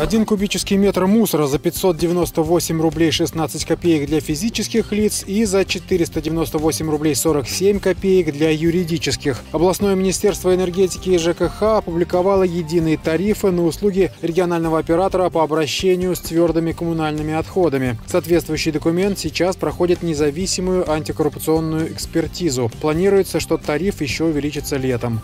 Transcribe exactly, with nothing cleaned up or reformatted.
Один кубический метр мусора за пятьсот девяносто восемь рублей шестнадцать копеек для физических лиц и за четыреста девяносто восемь рублей сорок семь копеек для юридических. Областное министерство энергетики и ЖКХ опубликовало единые тарифы на услуги регионального оператора по обращению с твердыми коммунальными отходами. Соответствующий документ сейчас проходит независимую антикоррупционную экспертизу. Планируется, что тариф еще увеличится летом.